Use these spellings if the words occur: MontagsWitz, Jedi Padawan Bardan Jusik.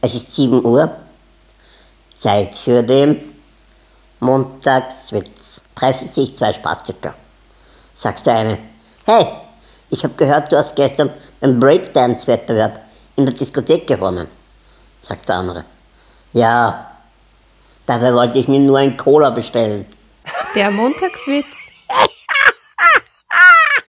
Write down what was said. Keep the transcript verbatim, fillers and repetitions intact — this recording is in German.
Es ist sieben Uhr, Zeit für den Montagswitz. Treffen sich zwei Spastiker. Sagt der eine: Hey, ich habe gehört, du hast gestern einen Breakdance-Wettbewerb in der Diskothek gewonnen. Sagt der andere: Ja, dabei wollte ich mir nur ein Cola bestellen. Der Montagswitz.